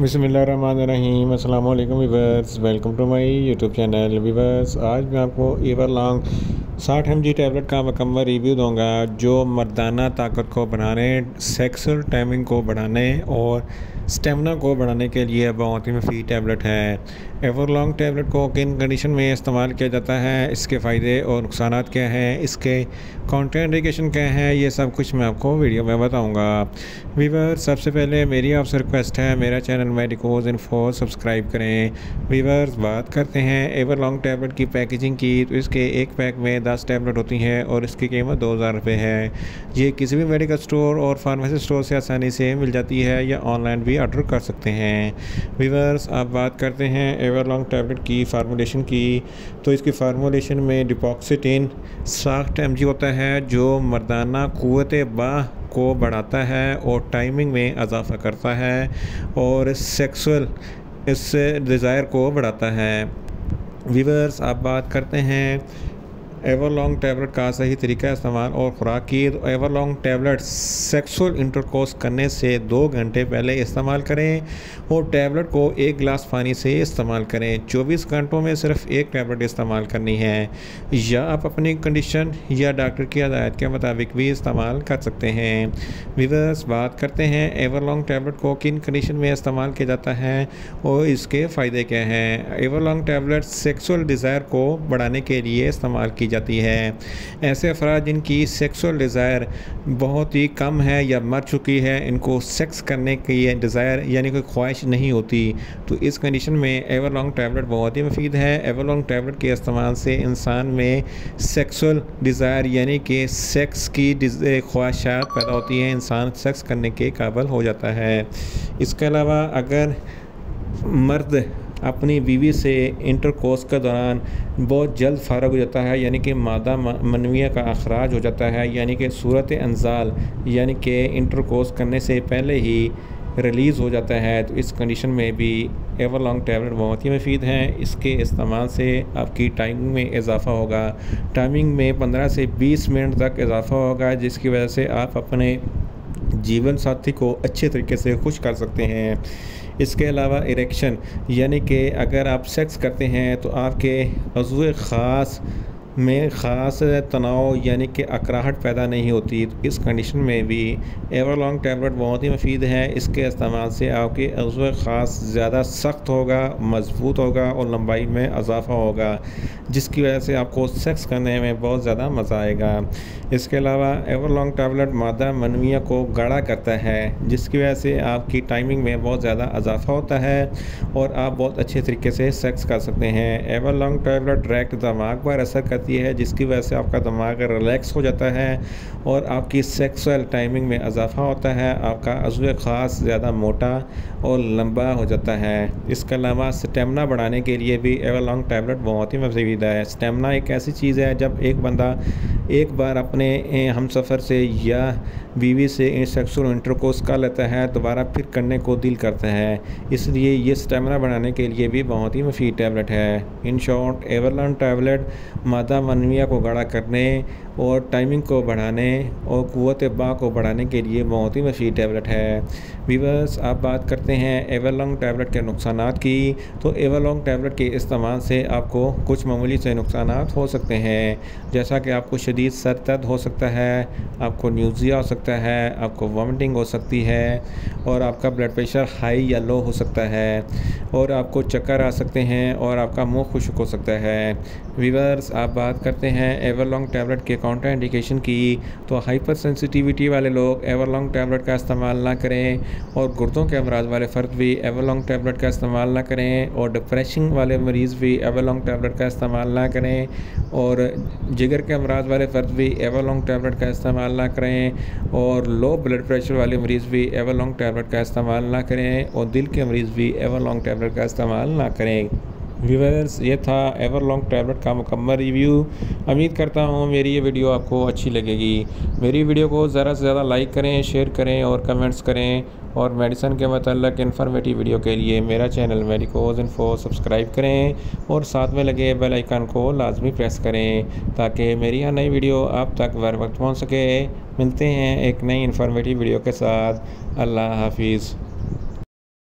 बिस्मिल्लाहिर्रहमानिर्रहीम। अस्सलाम वालेकुम viewers, welcome to my YouTube channel. Viewers, आज मैं आपको एवरलॉन्ग 60 mg टैबलेट का मुकम्मल रिव्यू दूंगा, जो मर्दाना ताकत को बढ़ाने, सेक्सुअल टाइमिंग को बढ़ाने और स्टेमिना को बढ़ाने के लिए बहुत ही मुफीद टैबलेट है। एवरलॉन्ग टैबलेट को किन कंडीशन में इस्तेमाल किया जाता है, इसके फ़ायदे और नुकसान क्या हैं, इसके कॉन्ट्राइंडिकेशन क्या हैं, ये सब कुछ मैं आपको वीडियो में बताऊँगा। वीवर्स, सबसे पहले मेरी आपसे रिक्वेस्ट है, मेरा चैनल मेडिकोज इन्फो सब्सक्राइब करें। वीवर्स, बात करते हैं एवरलॉन्ग टैबलेट की पैकेजिंग की। तो इसके एक पैक में 10 टैबलेट होती हैं और इसकी कीमत 2000 रुपये है। ये किसी भी मेडिकल स्टोर और फार्मेसी स्टोर से आसानी से मिल जाती है या ऑनलाइन भी ऑर्डर कर सकते हैं। वीवर्स, अब बात करते हैं एवरलॉन्ग टैबलेट की फार्मूलेशन की। तो इसकी फार्मूलेशन में डिपॉक्सिटीन 60 mg होता है, जो मर्दाना क़ुव्वत बाह को बढ़ाता है और टाइमिंग में इजाफा करता है और सेक्सुअल इस डिज़ायर को बढ़ाता है। वीवर्स, अब बात करते हैं एवरलॉन्ग टैबलेट का सही तरीका इस्तेमाल और ख़ुराक की। तो एवरलॉन्ग टैबलेट सेक्सुअल इंटरकोर्स करने से 2 घंटे पहले इस्तेमाल करें और टैबलेट को 1 गिलास पानी से इस्तेमाल करें। 24 घंटों में सिर्फ एक टैबलेट इस्तेमाल करनी है, या आप अपनी कंडीशन या डॉक्टर की हिदायत के मुताबिक भी इस्तेमाल कर सकते हैं। वीवर्स, बात करते हैं एवरलॉन्ग टैबलेट को किन कंडीशन में इस्तेमाल किया जाता है और इसके फ़ायदे क्या हैं। एवरलॉन्ग टैबलेट सेक्सुअल डिज़ायर को बढ़ाने के लिए इस्तेमाल जाती है। ऐसे अफराद जिनकी सेक्सुअल डिज़ायर बहुत ही कम है या मर चुकी है, इनको सेक्स करने की डिज़ायर यानी कोई ख्वाहिश नहीं होती, तो इस कंडीशन में एवरलॉन्ग टैबलेट बहुत ही मुफीद है। एवरलॉन्ग टैबलेट के इस्तेमाल से इंसान में सेक्सुअल डिज़ायर यानी कि सेक्स की ख्वाहिशात पैदा होती हैं, इंसान सेक्स करने के काबिल हो जाता है। इसके अलावा अगर मर्द अपनी बीवी से इंटरकोर्स के दौरान बहुत जल्द फारग हो जाता है, यानी कि मादा मनविया का अखराज हो जाता है, यानी कि सूरत अंजाल यानी कि इंटरकोर्स करने से पहले ही रिलीज़ हो जाता है, तो इस कंडीशन में भी एवरलॉन्ग टैबलेट बहुत ही मुफीद हैं। इसके इस्तेमाल से आपकी टाइमिंग में इजाफा होगा, टाइमिंग में 15 से 20 मिनट तक इजाफा होगा, जिसकी वजह से आप अपने जीवन साथी को अच्छे तरीके से खुश कर सकते हैं। इसके अलावा इरेक्शन यानी कि अगर आप सेक्स करते हैं तो आपके अज़्वे ख़ास में ख़ास तनाव यानी कि अकराहट पैदा नहीं होती, तो इस कंडीशन में भी एवरलॉन्ग टैबलेट बहुत ही मुफीद है। इसके इस्तेमाल से आपके अज़्वे ख़ास ज़्यादा सख्त होगा, मजबूत होगा और लंबाई में इजाफा होगा, जिसकी वजह से आपको सेक्स करने में बहुत ज़्यादा मज़ा आएगा। इसके अलावा एवरलॉन्ग टैबलेट मादा मनविया को गाढ़ा करता है, जिसकी वजह से आपकी टाइमिंग में बहुत ज़्यादा इजाफा होता है और आप बहुत अच्छे तरीके से सेक्स कर सकते हैं। एवरलॉन्ग टैबलेट डायरेक्ट दिमाग पर असर है, जिसकी वजह से आपका दिमाग रिलैक्स हो जाता है और आपकी सेक्सुअल टाइमिंग में इजाफा होता है, आपका अज़्वे ख़ास ज़्यादा मोटा और लंबा हो जाता है। इसके अलावा स्टेमिना बढ़ाने के लिए भी एवरलॉन्ग टैबलेट बहुत ही मुफीद है। स्टेमिना एक ऐसी चीज़ है, जब एक बंदा एक बार अपने हमसफ़र से या बीवी से सेक्सुअल इंटरकोर्स कर लेता है, दोबारा फिर करने को दिल करता है, इसलिए ये स्टेमिना बढ़ाने के लिए भी बहुत ही मुफीद टैबलेट है। इन शॉर्ट, एवरलॉन्ग टैबलेट मादा मनविया को गाढ़ा करने और टाइमिंग को बढ़ाने और क़ुव्वत बा को बढ़ाने के लिए बहुत ही मुफीद टैबलेट है। वीवर्स, अब बात करते हैं एवरलॉन्ग टैबलेट के नुकसान की। तो एवरलॉन्ग टैबलेट के इस्तेमाल से आपको कुछ मामूली से नुकसान हो सकते हैं, जैसा कि आपको शदीद सर दर्द हो सकता है, आपको न्यूज़िया हो सकता है, आपको वॉमिटिंग हो सकती है और आपका ब्लड प्रेशर हाई या लो हो सकता है और आपको चक्कर आ सकते हैं और आपका मुंह खुश्क हो सकता है। वीवर्स, आप बात करते हैं एवरलॉन्ग टैबलेट के काउंटर इंडिकेशन की। तो हाइपर सेंसिटिविटी वाले लोग एवरलॉन्ग टैबलेट का इस्तेमाल ना करें और गुर्दों के अमराज वाले फ़र्द भी एवरलॉन्ग टैबलेट का इस्तेमाल ना करें और डिप्रेशन वाले मरीज़ भी एवरलॉन्ग टैबलेट का इस्तेमाल ना करें और जिगर के अमराज वाले फ़र्द भी एवरलॉन्ग टैबलेट का इस्तेमाल ना करें और लो ब्लड प्रेशर वाले मरीज़ भी एवरलॉन्ग टैबलेट का इस्तेमाल ना करें और दिल के मरीज़ भी एवरलॉन्ग टैबलेट का इस्तेमाल ना करें। व्यूअर्स, ये था एवरलॉन्ग टैबलेट का मुकम्मल रिव्यू। उम्मीद करता हूँ मेरी ये वीडियो आपको अच्छी लगेगी। मेरी वीडियो को ज़्यादा से ज़्यादा लाइक करें, शेयर करें और कमेंट्स करें और मेडिसिन के मतलब इन्फॉर्मेटिव वीडियो के लिए मेरा चैनल मेडिकोज इन्फो सब्सक्राइब करें और साथ में लगे बेल आइकन को लाजमी प्रेस करें, ताकि मेरी हर नई वीडियो आप तक बर वक्त पहुँच सके। मिलते हैं एक नई इन्फॉर्मेटिव वीडियो के साथ। अल्लाह हाफिज़।